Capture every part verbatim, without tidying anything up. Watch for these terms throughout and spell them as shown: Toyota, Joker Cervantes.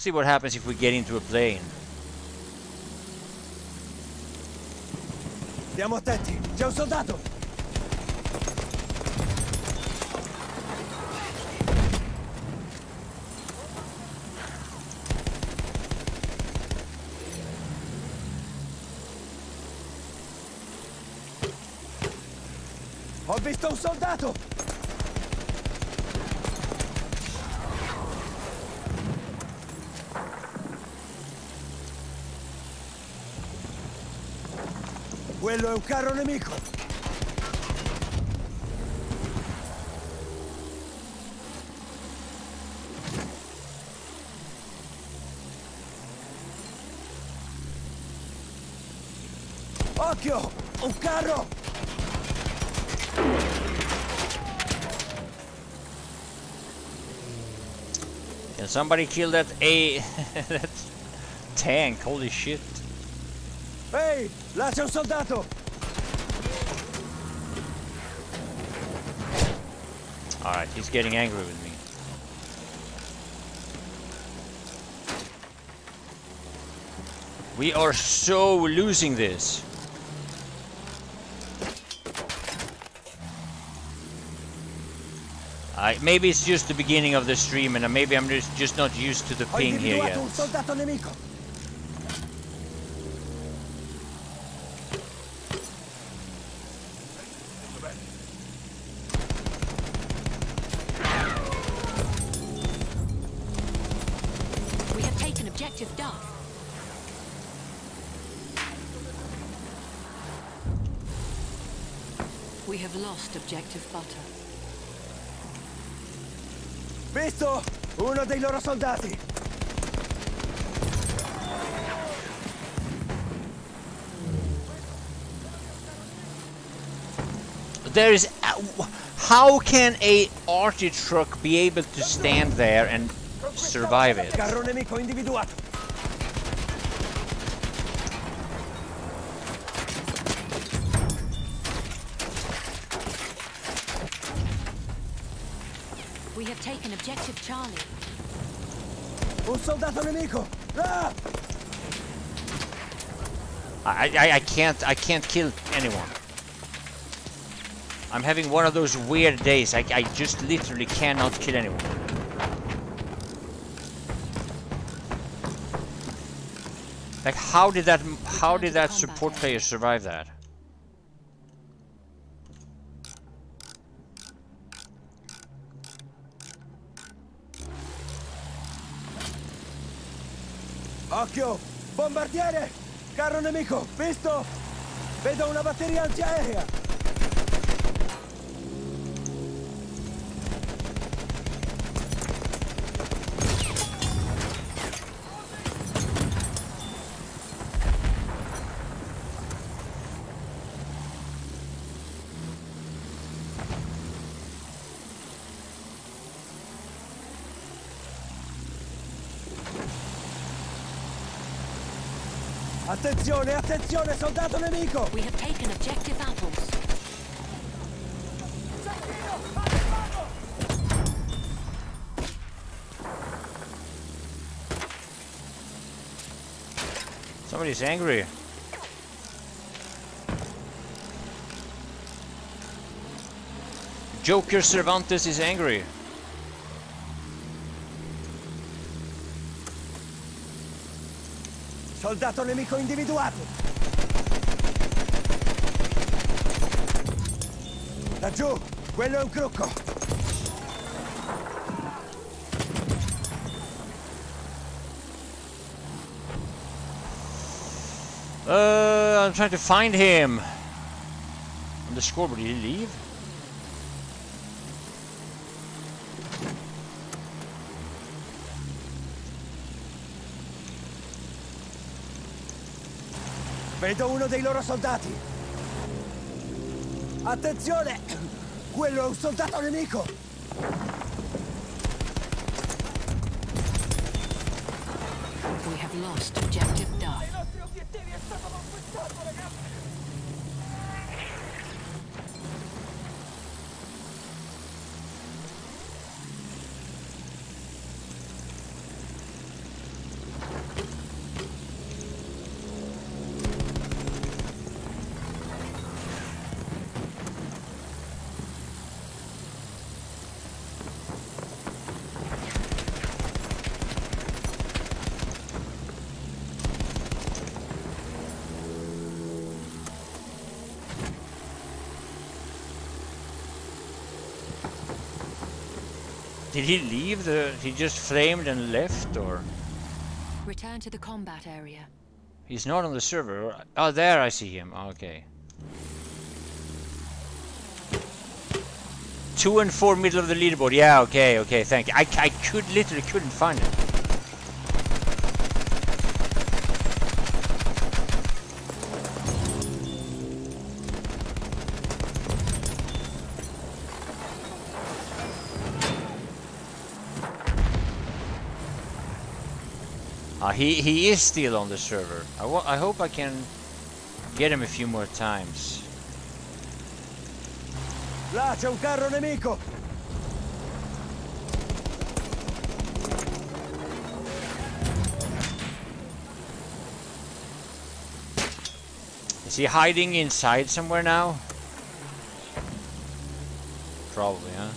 See what happens if we get into a plane. Siamo attenti, c'è un soldato! Ho visto un soldato! Quello è un carro nemico! Occhio! Un carro! Can somebody kill that a that tank? Holy shit! Ehi! Là c'è un soldato! Alright, he's getting angry with me. We are so losing this. I, maybe it's just the beginning of the stream and maybe I'm just, just not used to the ping here yet. Un soldato nemico. We have lost objective butter. Visto uno dei loro soldati. There is how can a arty truck be able to stand there and survive it? We have taken objective Charlie. Un soldato nemico! Ah! I, I I can't I can't kill anyone. I'm having one of those weird days. I I just literally cannot kill anyone. Like how did that how did that support player survive that? Occhio! Bombardiere! Carro nemico! Visto? Vedo una batteria antiaerea! Attenzione, attenzione, soldato nemico! We have taken objective apples. Somebody's angry. Joker Cervantes is angry. Soldato nemico individuato! Laggiù! Quello è un crocco! Uh, I'm trying to find him! On the scoreboard, did he leave? Vedo uno dei loro soldati! Attenzione! Quello è un soldato nemico! We have lost objective Duff. I nostri obiettivi è stato conquistato, ragazzi! Did he leave the... he just flamed and left, or...? Return to the combat area. He's not on the server. Oh, there I see him. Okay. Two and four middle of the leaderboard. Yeah, okay, okay, thank you. I, I could literally couldn't find it. Uh, he, he is still on the server. I, w I hope I can get him a few more times. Là c'è un carro nemico. Is he hiding inside somewhere now? Probably, huh?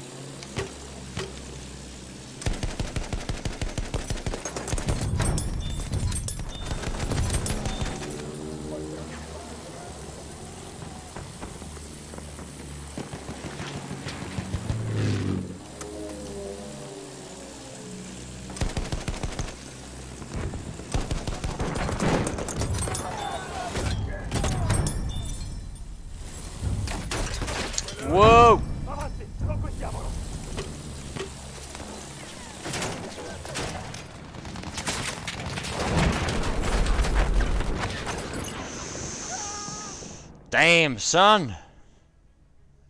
Damn, son.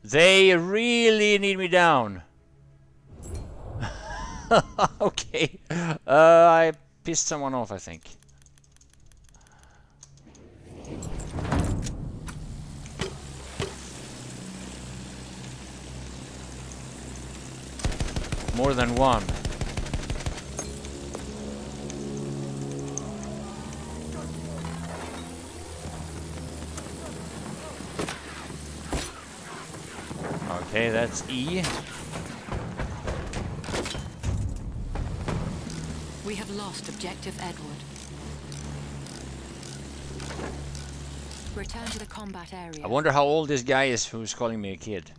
They really need me down. Okay. Uh, I pissed someone off, I think. More than one. Okay, that's E. We have lost objective Edward. Return to the combat area. I wonder how old this guy is who's calling me a kid.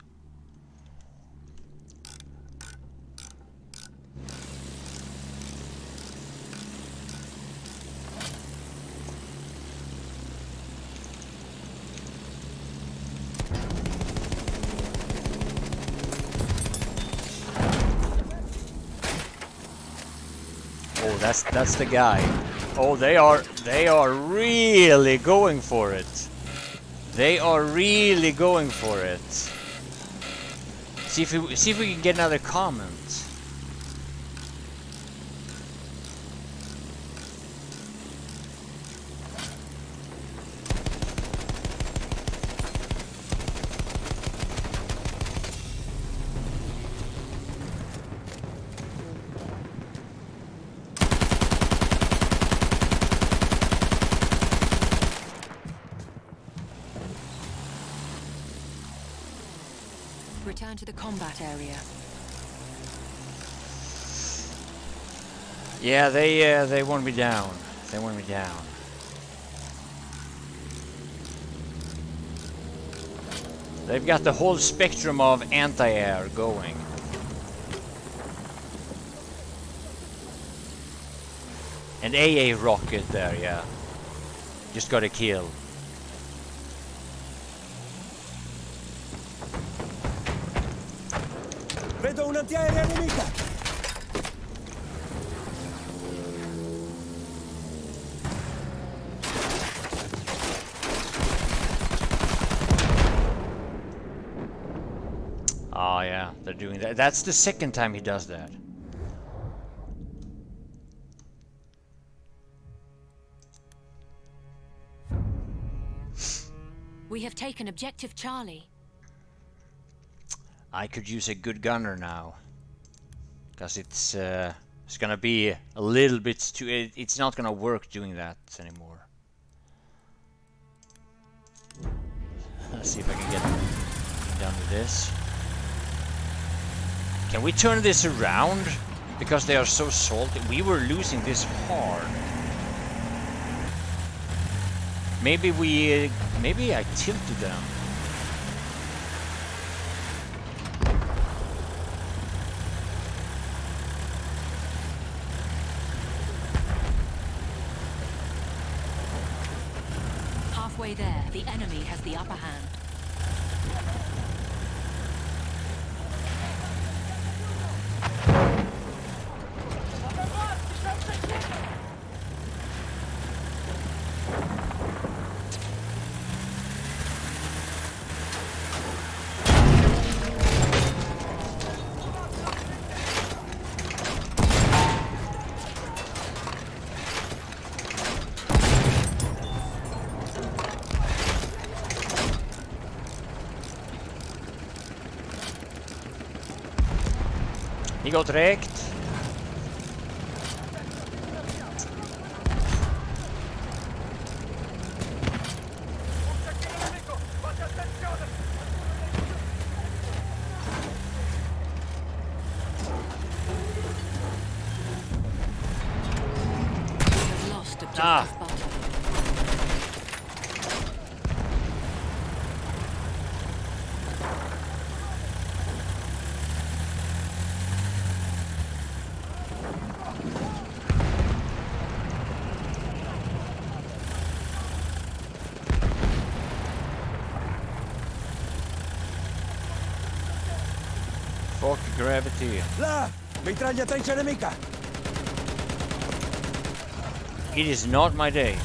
That's that's the guy. Oh, they are they are really going for it. They are really going for it. See if we see if we can get another comment. Return to the combat area. Yeah, they uh, they want me down. They want me down. They've got the whole spectrum of anti-air going. An A A rocket there, yeah. Just got a kill. Oh yeah, they're doing that. That's the second time he does that. We have taken objective Charlie. I could use a good gunner now, because it's uh, it's gonna be a little bit too. It, it's not gonna work doing that anymore. Let's see if I can get done with this. Can we turn this around? Because they are so salty. We were losing this hard. Maybe we. Uh, maybe I tilted them. halfway there, the enemy has the upper hand. He got wrecked. Ah. Fuck gravity. La! Mitrallatrice enemica! It is not my day.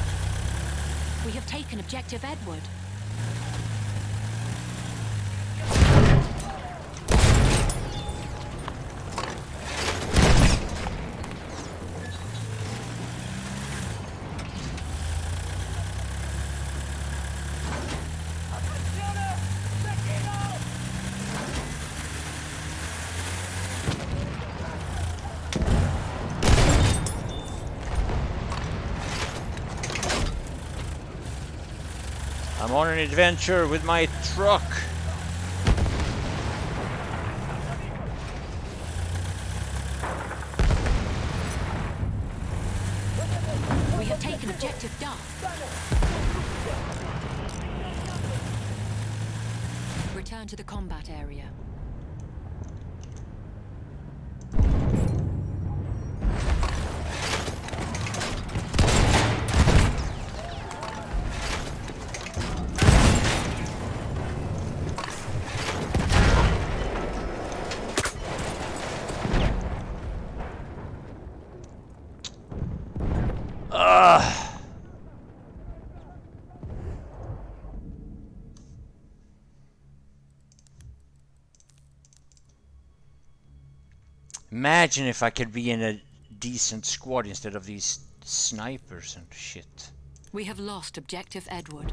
We have taken objective Edward. I'm on an adventure with my truck. We have taken objective Duff. Return to the combat area. Imagine if I could be in a decent squad instead of these snipers and shit. We have lost objective Edward.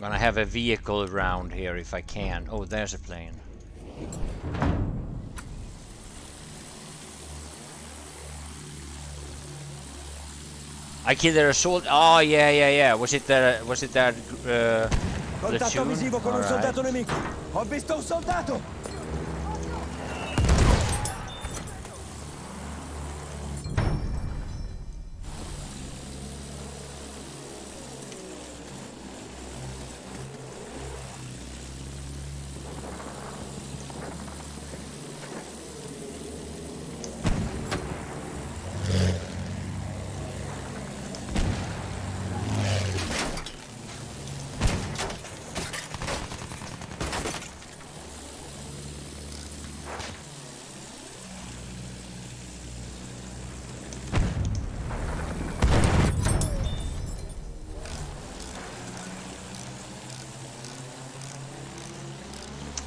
I'm gonna have a vehicle around here if I can. Oh, there's a plane. I killed their assault. Oh yeah, yeah, yeah. Was it that? Was it that? Uh, Contatto visivo con un soldato nemico. Ho visto un soldato.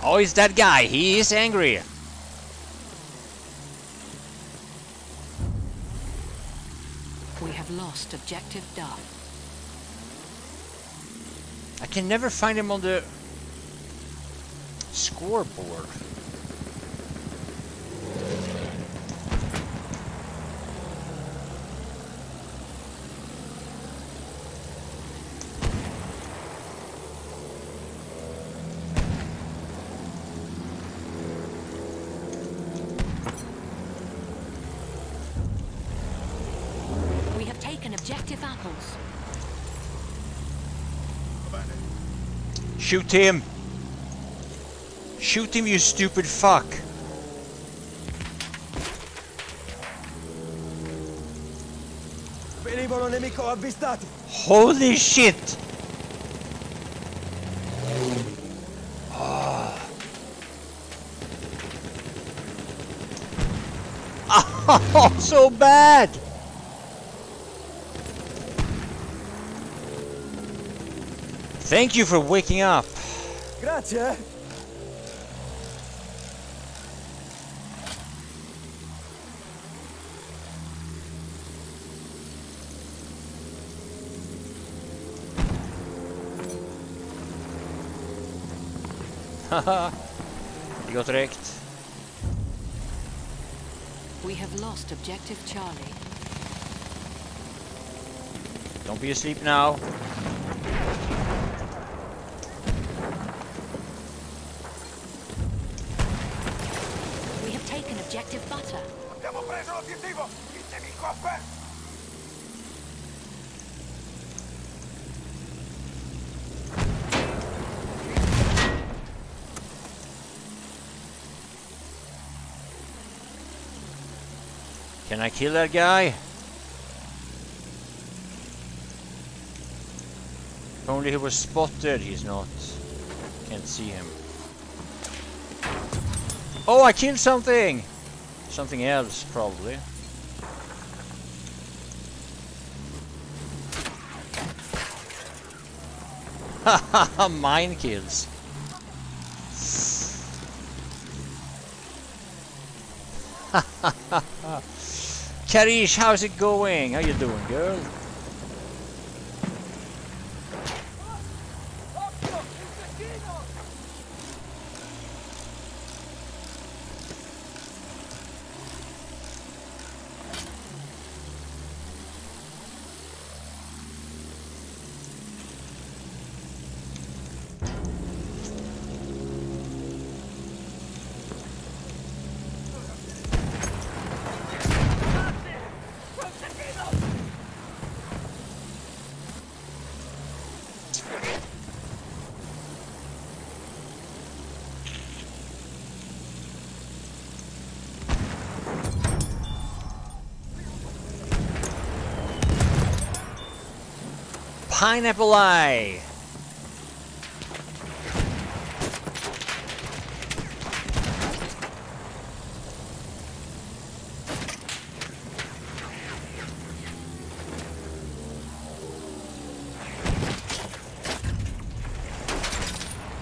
Oh, it's that guy. He is angry. We have lost objective Duff. I can never find him on the scoreboard. Shoot him! Shoot him, you stupid fuck! Holy shit! Oh, so bad! Thank you for waking up. Grazie. Haha, you got wrecked. We have lost objective Charlie. Don't be asleep now. We have taken objective Butter. Abbiamo preso l'obiettivo. Il nemico ha perso. Can I kill that guy? If only he was spotted. He's not. Can't see him. Oh, I killed something! Something else, probably. Haha, mine kills. Hahaha. Karish, how's it going? How you doing, girl? Pineapple Eye!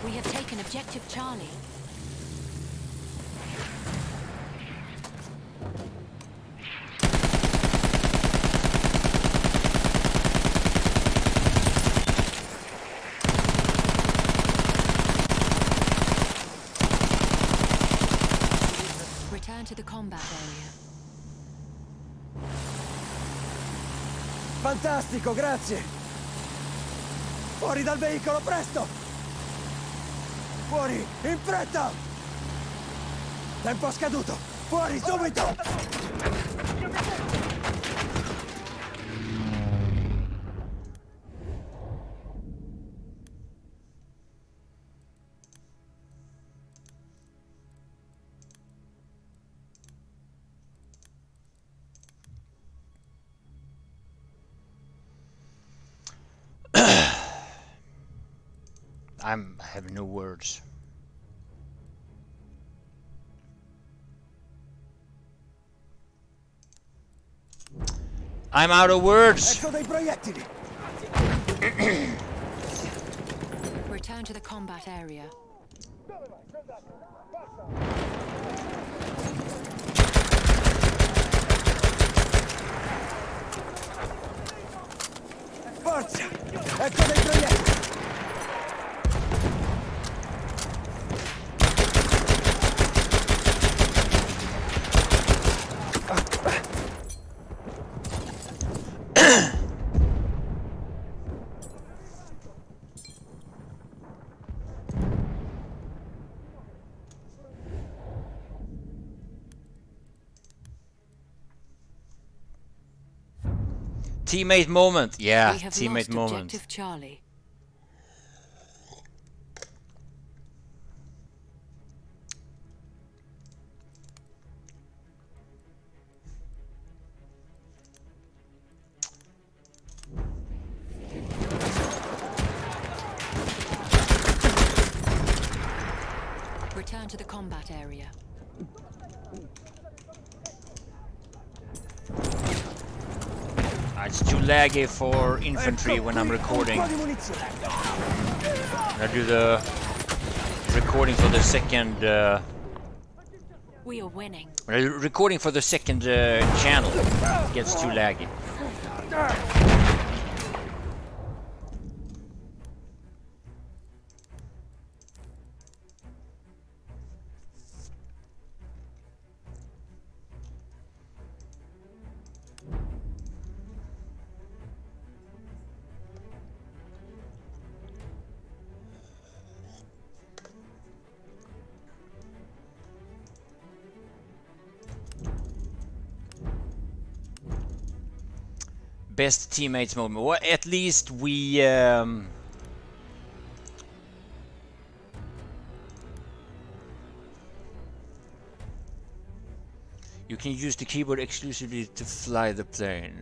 We have taken objective Charlie. To the combat area. Fantastico, grazie. Fuori dal veicolo, presto. Fuori, in fretta. Tempo scaduto. Fuori, subito. I'm, I have no words. I'm out of words. Return to the combat area. Forza! Ecco dei proiettili. Teammate moment, yeah. Teammate moment. Charlie. combat area. Ah, it's too laggy for infantry when I'm recording. I do the recording for the second. Uh, we are winning. Recording for the second uh, channel gets too laggy. Best teammates moment. Well, at least we um, you can use the keyboard exclusively to fly the plane.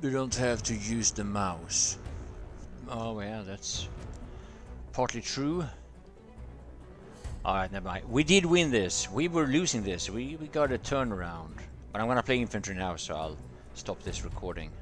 You don't have to use the mouse. Oh yeah, that's partly true. Alright, never mind. We did win this. We were losing this. We, we got a turnaround. But I'm gonna play infantry now, so I'll stop this recording.